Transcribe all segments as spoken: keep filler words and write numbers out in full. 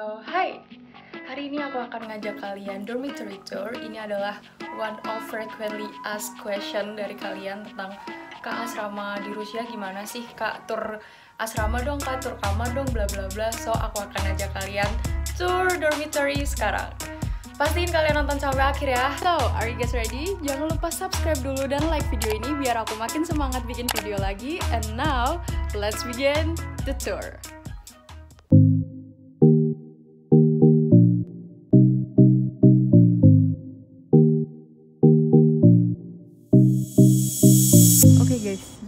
So, hi! Hari ini aku akan ngajak kalian dormitory tour. Ini adalah one of frequently asked question dari kalian tentang Kak, asrama di Rusia gimana sih? Kak, tur asrama dong, Kak, tur kamar dong, bla bla bla. So, aku akan ajak kalian tour dormitory sekarang. Pastiin kalian nonton sampai akhir ya. So, are you guys ready? Jangan lupa subscribe dulu dan like video ini biar aku makin semangat bikin video lagi. And now, let's begin the tour.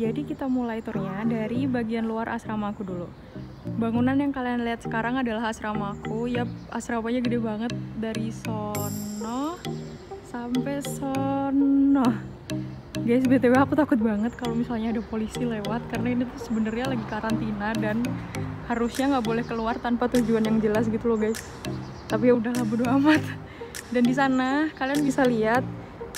Jadi kita mulai turnya dari bagian luar asrama aku dulu. Bangunan yang kalian lihat sekarang adalah asrama aku. Yap, asramanya gede banget, dari sono sampai sono. Guys, B T W aku takut banget kalau misalnya ada polisi lewat, karena ini tuh sebenarnya lagi karantina dan harusnya nggak boleh keluar tanpa tujuan yang jelas gitu loh guys. Tapi ya udahlah, bodo amat. Dan di sana kalian bisa lihat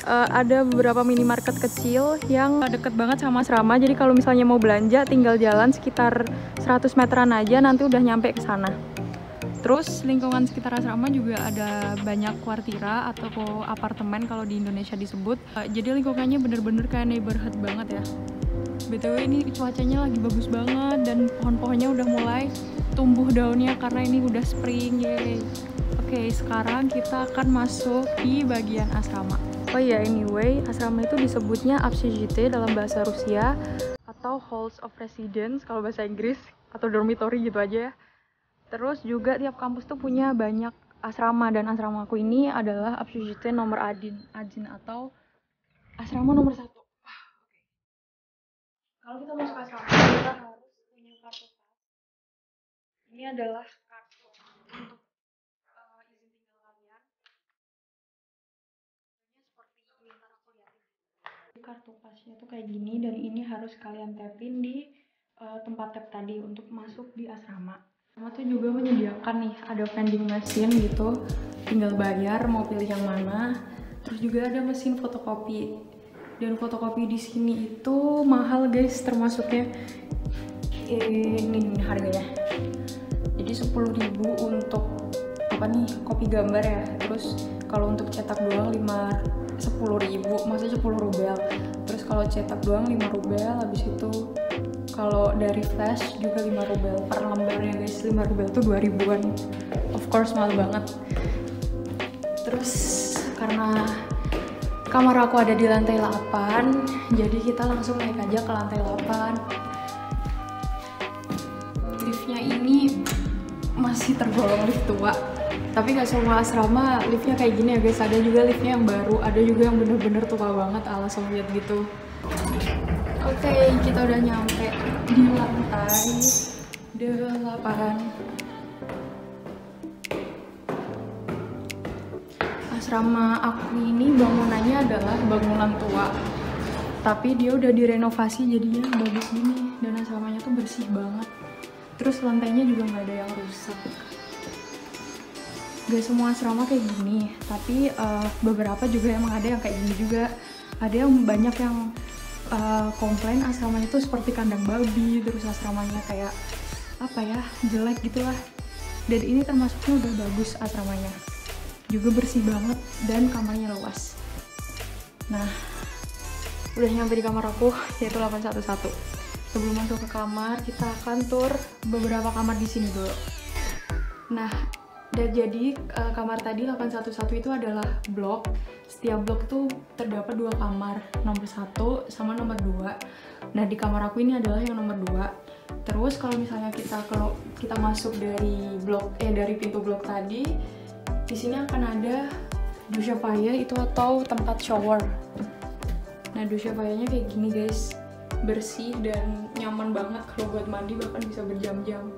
Uh, ada beberapa minimarket kecil yang deket banget sama asrama. Jadi kalau misalnya mau belanja tinggal jalan sekitar seratus meteran aja, nanti udah nyampe ke sana. Terus lingkungan sekitar asrama juga ada banyak kuartira atau apartemen kalau di Indonesia disebut. uh, Jadi lingkungannya bener-bener kayak neighborhood banget ya. B T W ini cuacanya lagi bagus banget dan pohon-pohonnya udah mulai tumbuh daunnya karena ini udah spring, yay. Oke, sekarang kita akan masuk di bagian asrama. Oh iya, anyway, asrama itu disebutnya общежитие dalam bahasa Rusia, atau halls of residence kalau bahasa Inggris, atau dormitory gitu aja ya. Terus juga tiap kampus tuh punya banyak asrama, dan asrama aku ini adalah общежитие nomor adin, adin atau asrama nomor satu. Ah, okay. Kalau kita masuk asrama, kita harus punya kartu pas. Ini adalah kartu untuk kartu pasnya tuh kayak gini, dan ini harus kalian tapin di uh, tempat tap tadi untuk masuk di asrama. Asrama tuh juga menyediakan nih, ada vending machine gitu, tinggal bayar mau pilih yang mana. Terus juga ada mesin fotokopi, dan fotokopi di sini itu mahal guys, termasuknya ini nih harganya. Jadi sepuluh ribu untuk apa nih, kopi gambar ya. Terus kalau untuk cetak doang lima sepuluh ribu, maksudnya sepuluh rubel. Terus kalau cetak doang lima rubel, habis itu kalau dari flash juga lima rubel per lembarnya guys. lima rubel tuh dua ribuan, of course mahal banget. Terus karena kamar aku ada di lantai delapan, jadi kita langsung naik aja ke lantai delapan. Liftnya ini masih tergolong lift tua, tapi nggak semua asrama liftnya kayak gini ya guys. Ada juga liftnya yang baru, ada juga yang bener-bener tua banget ala Soviet gitu. Oke, okay, kita udah nyampe di lantai delapan. Asrama aku ini bangunannya adalah bangunan tua, tapi dia udah direnovasi jadinya bagus gini, dan asramanya tuh bersih banget. Terus lantainya juga nggak ada yang rusak. Gak semua asrama kayak gini, tapi uh, beberapa juga emang ada yang kayak gini juga. Ada yang banyak yang uh, komplain asramanya itu seperti kandang babi, terus asramanya kayak apa ya, jelek gitulah. Dan ini termasuknya udah bagus asramanya, juga bersih banget dan kamarnya luas. Nah, udah nyampe di kamar aku, yaitu delapan satu satu. Sebelum masuk ke kamar, kita akan tur beberapa kamar di sini dulu. Nah, dan jadi uh, kamar tadi delapan satu satu itu adalah blok. Setiap blok tuh terdapat dua kamar, nomor satu sama nomor dua. Nah, di kamar aku ini adalah yang nomor dua. Terus kalau misalnya kita kalau kita masuk dari blok eh dari pintu blok tadi, di sini akan ada dushapaya itu atau tempat shower. Nah, dushapayanya kayak gini guys. Bersih dan nyaman banget kalau buat mandi, bahkan bisa berjam-jam.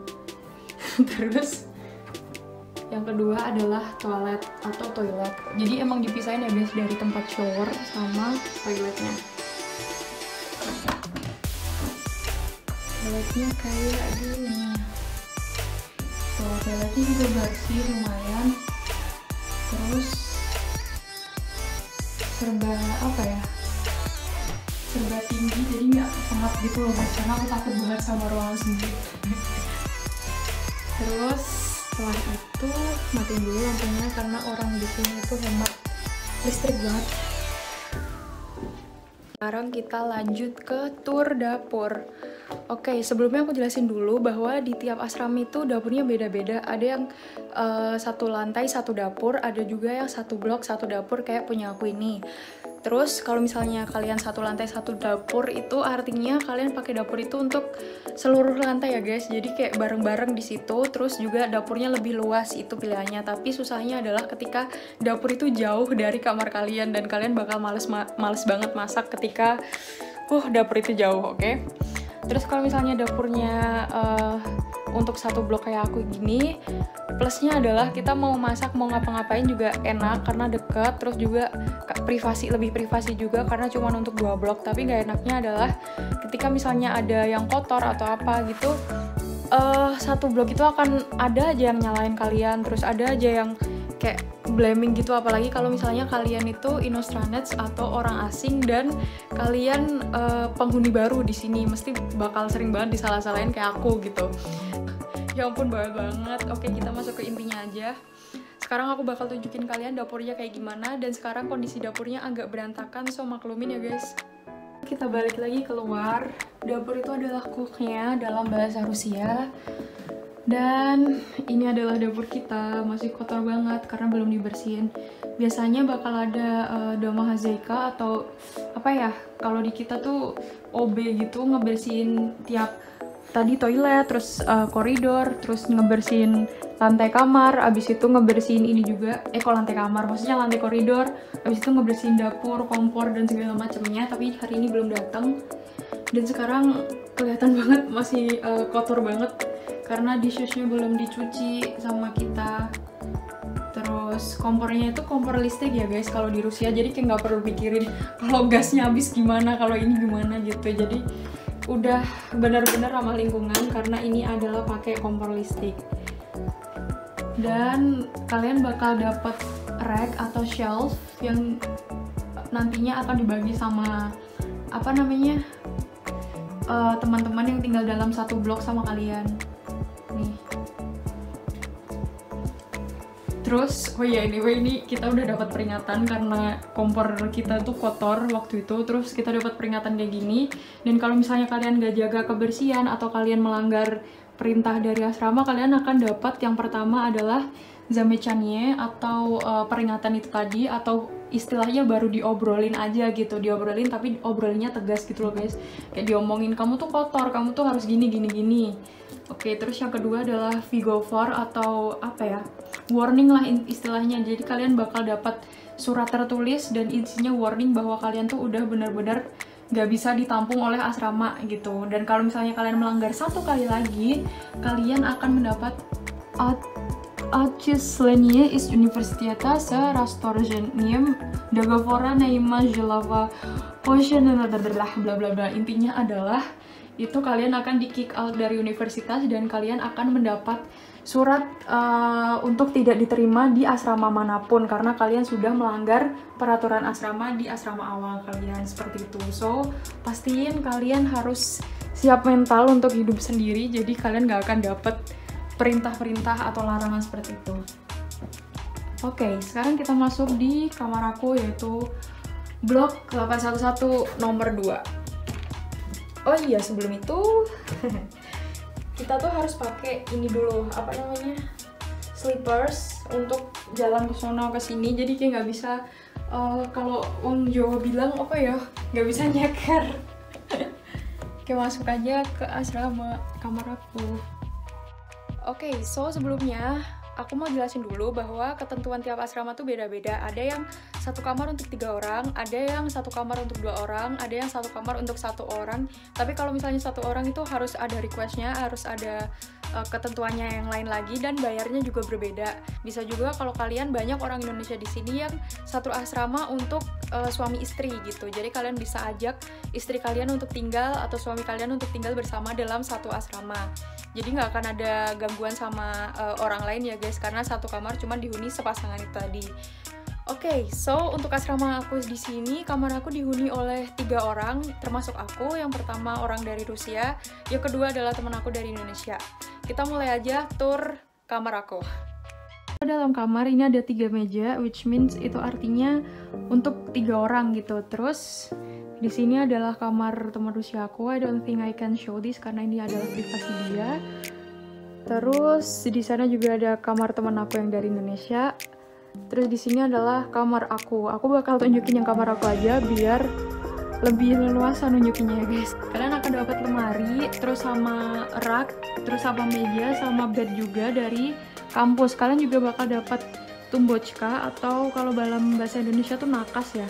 Terus yang kedua adalah toilet atau toilet. Jadi emang dipisahin ya guys, dari tempat shower sama toiletnya. Toiletnya kayak gini. Toiletnya juga bersih lumayan. Terus serba apa ya? Serba tinggi, jadi nggak semat gitu loh guys, karena aku takut banget sama ruangan sendiri. Terus Setelah itu matiin dulu lampunya karena orang di sini itu hemat listrik banget. Sekarang kita lanjut ke tur dapur. Oke, sebelumnya aku jelasin dulu bahwa di tiap asrama itu dapurnya beda-beda. Ada yang uh, satu lantai satu dapur, ada juga yang satu blok satu dapur kayak punya aku ini. Terus kalau misalnya kalian satu lantai satu dapur itu artinya kalian pakai dapur itu untuk seluruh lantai ya guys. Jadi kayak bareng-bareng di situ. Terus juga dapurnya lebih luas itu pilihannya. Tapi susahnya adalah ketika dapur itu jauh dari kamar kalian dan kalian bakal males ma males banget masak ketika uh dapur itu jauh, oke? Okay? Terus kalau misalnya dapurnya uh, untuk satu blok kayak aku gini, plusnya adalah kita mau masak mau ngapa-ngapain juga enak karena deket, terus juga privasi, lebih privasi juga karena cuma untuk dua blok. Tapi nggak enaknya adalah ketika misalnya ada yang kotor atau apa gitu, uh, satu blok itu akan ada aja yang nyalain kalian, terus ada aja yang kayak blaming gitu, apalagi kalau misalnya kalian itu inostranets atau orang asing dan kalian uh, penghuni baru di sini, mesti bakal sering banget disalah-salahin kayak aku gitu. Ya ampun, bawel banget. Oke, kita masuk ke intinya aja. Sekarang aku bakal tunjukin kalian dapurnya kayak gimana, dan sekarang kondisi dapurnya agak berantakan, so maklumin ya guys. Kita balik lagi keluar. Dapur itu adalah kuchnya dalam bahasa Rusia. Dan ini adalah dapur kita, masih kotor banget karena belum dibersihin. Biasanya bakal ada uh, domahazeika atau apa ya, kalau di kita tuh O B gitu, ngebersihin tiap tadi toilet, terus uh, koridor, terus ngebersihin lantai kamar, abis itu ngebersihin ini juga, eh kok lantai kamar, maksudnya lantai koridor, abis itu ngebersihin dapur, kompor, dan segala macamnya. Tapi hari ini belum datang, dan sekarang kelihatan banget masih uh, kotor banget karena dishwashnya belum dicuci sama kita. Terus kompornya itu kompor listrik ya guys kalau di Rusia, jadi kayak nggak perlu pikirin kalau gasnya habis gimana, kalau ini gimana gitu. Jadi udah benar-benar ramah lingkungan karena ini adalah pakai kompor listrik. Dan kalian bakal dapat rack atau shelf yang nantinya akan dibagi sama apa namanya teman-teman uh, yang tinggal dalam satu blok sama kalian. Nih. Terus, oh ya anyway, ini kita udah dapat peringatan karena kompor kita tuh kotor waktu itu. Terus kita dapat peringatan kayak gini. Dan kalau misalnya kalian gak jaga kebersihan atau kalian melanggar perintah dari asrama, kalian akan dapat yang pertama adalah zamecanie atau uh, peringatan itu tadi, atau istilahnya baru diobrolin aja gitu, diobrolin tapi obrolinnya tegas gitu loh guys. Kayak diomongin, kamu tuh kotor, kamu tuh harus gini gini gini. Oke, terus yang kedua adalah vigofor atau apa ya, warning lah istilahnya. Jadi kalian bakal dapat surat tertulis dan isinya warning bahwa kalian tuh udah benar-benar gak bisa ditampung oleh asrama gitu. Dan kalau misalnya kalian melanggar satu kali lagi, kalian akan mendapat отчисление из университета с расторжением договора наима жилого пользователя bla bla bla. Intinya adalah itu kalian akan di kick out dari universitas dan kalian akan mendapat surat uh, untuk tidak diterima di asrama manapun karena kalian sudah melanggar peraturan asrama di asrama awal kalian, seperti itu. So pastiin kalian harus siap mental untuk hidup sendiri, jadi kalian gak akan dapat perintah-perintah atau larangan seperti itu. Oke, sekarang kita masuk di kamar aku, yaitu blok delapan satu satu nomor dua. Oh iya, sebelum itu kita tuh harus pakai ini dulu, apa namanya, slippers untuk jalan ke sono ke sini. Jadi kayak nggak bisa, uh, kalau orang Jawa bilang apa ya, nggak bisa nyeker. Kayak masuk aja ke asrama kamar aku. Oke, okay, so sebelumnya aku mau jelasin dulu bahwa ketentuan tiap asrama tuh beda-beda. Ada yang satu kamar untuk tiga orang, ada yang satu kamar untuk dua orang, ada yang satu kamar untuk satu orang. Tapi kalau misalnya satu orang itu harus ada requestnya, harus ada uh, ketentuannya yang lain lagi, dan bayarnya juga berbeda. Bisa juga kalau kalian banyak orang Indonesia di sini yang satu asrama untuk uh, suami istri gitu. Jadi kalian bisa ajak istri kalian untuk tinggal atau suami kalian untuk tinggal bersama dalam satu asrama. Jadi nggak akan ada gangguan sama uh, orang lain ya guys, karena satu kamar cuma dihuni sepasangan itu tadi. Oke, okay, so untuk asrama aku di sini, kamar aku dihuni oleh tiga orang, termasuk aku. Yang pertama orang dari Rusia, yang kedua adalah teman aku dari Indonesia. Kita mulai aja tur kamar aku. Dalam kamar ini ada tiga meja, which means itu artinya untuk tiga orang gitu. Terus di sini adalah kamar teman Rusia aku. I don't think I can show this karena ini adalah privasi dia. Terus di sana juga ada kamar teman aku yang dari Indonesia. Terus di sini adalah kamar aku. Aku bakal tunjukin yang kamar aku aja biar lebih leluasa nunjukinnya ya guys. Kalian akan dapat lemari, terus sama rak, terus sama meja, sama bed juga dari kampus. Kalian juga bakal dapat tumbochka atau kalau dalam bahasa Indonesia tuh nakas ya.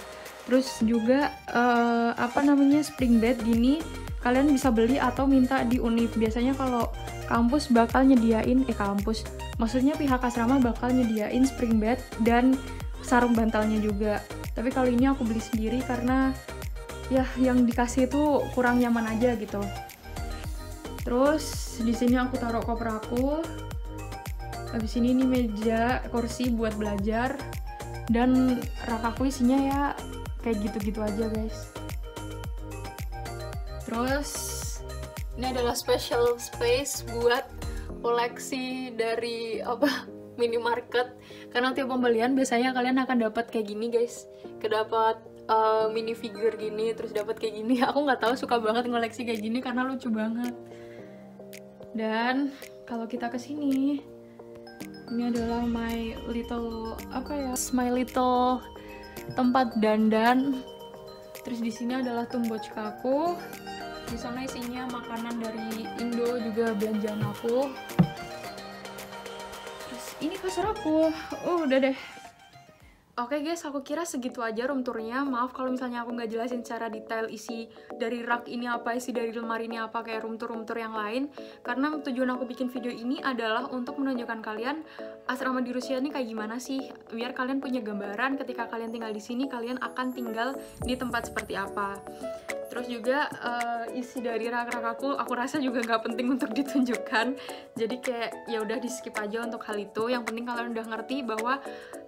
Terus juga uh, apa namanya spring bed gini. Kalian bisa beli atau minta di U N I F. Biasanya kalau kampus bakal nyediain eh kampus. Maksudnya pihak asrama bakal nyediain spring bed dan sarung bantalnya juga. Tapi kali ini aku beli sendiri karena ya yang dikasih itu kurang nyaman aja gitu. Terus di sini aku taruh koper aku. Habis ini ini meja, kursi buat belajar, dan rak aku isinya ya kayak gitu-gitu aja guys. Terus ini adalah special space buat koleksi dari apa minimarket, karena tiap pembelian biasanya kalian akan dapat kayak gini guys, kedapat Uh, mini figure gini, terus dapat kayak gini. Aku nggak tahu, suka banget ngoleksi kayak gini karena lucu banget. Dan kalau kita kesini, ini adalah my little apa ya, my little tempat dandan. Terus di sini adalah tumbochka aku. Di sana isinya makanan dari Indo, juga belanjaan aku. Terus ini kasur aku. Uh, udah deh. Oke okay guys, aku kira segitu aja room tournya. Maaf kalau misalnya aku nggak jelasin secara detail isi dari rak ini apa, isi dari lemari ini apa, kayak room tour-room tour yang lain. Karena tujuan aku bikin video ini adalah untuk menunjukkan kalian asrama di Rusia ini kayak gimana sih, biar kalian punya gambaran ketika kalian tinggal di sini, kalian akan tinggal di tempat seperti apa. Terus juga uh, isi dari rak-rak aku, aku rasa juga nggak penting untuk ditunjukkan. Jadi kayak ya udah di skip aja untuk hal itu. Yang penting kalian udah ngerti bahwa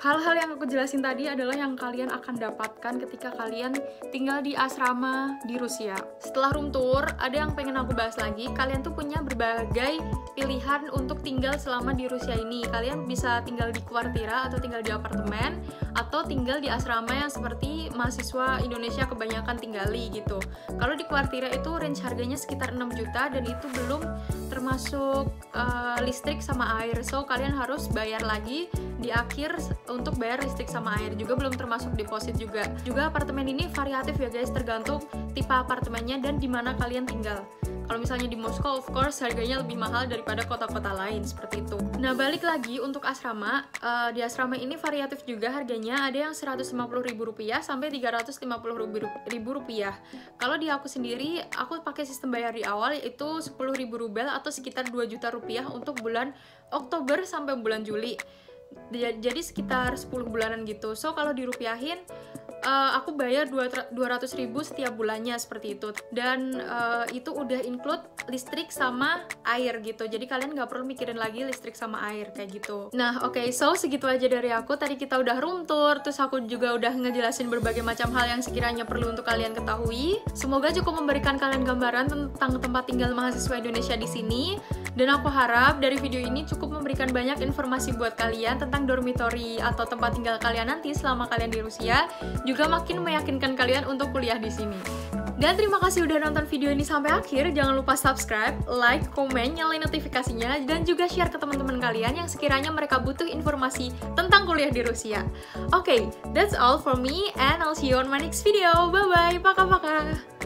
hal-hal yang aku jelasin tadi adalah yang kalian akan dapatkan ketika kalian tinggal di asrama di Rusia. Setelah room tour, ada yang pengen aku bahas lagi. Kalian tuh punya berbagai pilihan untuk tinggal selama di Rusia ini. Kalian bisa tinggal di kuartira atau tinggal di apartemen atau tinggal di asrama yang seperti mahasiswa Indonesia kebanyakan tinggali gitu. Kalau di kuartira itu range harganya sekitar enam juta dan itu belum termasuk uh, listrik sama air. So kalian harus bayar lagi di akhir untuk bayar listrik sama air, juga belum termasuk deposit juga. Juga apartemen ini variatif ya guys, tergantung tipe apartemennya dan di mana kalian tinggal. Kalau misalnya di Moskow, of course, harganya lebih mahal daripada kota-kota lain, seperti itu. Nah, balik lagi untuk asrama. Uh, di asrama ini variatif juga harganya, ada yang seratus lima puluh ribu rupiah sampai tiga ratus lima puluh ribu rupiah. Kalau di aku sendiri, aku pakai sistem bayar di awal, yaitu sepuluh ribu rubel atau sekitar dua juta rupiah untuk bulan Oktober sampai bulan Juli. Jadi sekitar sepuluh bulanan gitu. So, kalau dirupiahin, Uh, aku bayar dua ratus ribu setiap bulannya seperti itu, dan uh, itu udah include listrik sama air gitu. Jadi kalian nggak perlu mikirin lagi listrik sama air kayak gitu. Nah oke, okay, so segitu aja dari aku. Tadi kita udah room tour, terus aku juga udah ngejelasin berbagai macam hal yang sekiranya perlu untuk kalian ketahui. Semoga cukup memberikan kalian gambaran tentang tempat tinggal mahasiswa Indonesia di sini. Dan aku harap dari video ini cukup memberikan banyak informasi buat kalian tentang dormitory atau tempat tinggal kalian nanti selama kalian di Rusia, juga makin meyakinkan kalian untuk kuliah di sini. Dan terima kasih udah nonton video ini sampai akhir. Jangan lupa subscribe, like, komen, nyalain notifikasinya, dan juga share ke teman-teman kalian yang sekiranya mereka butuh informasi tentang kuliah di Rusia. Oke, okay, that's all for me and I'll see you on my next video. Bye-bye, paka-paka!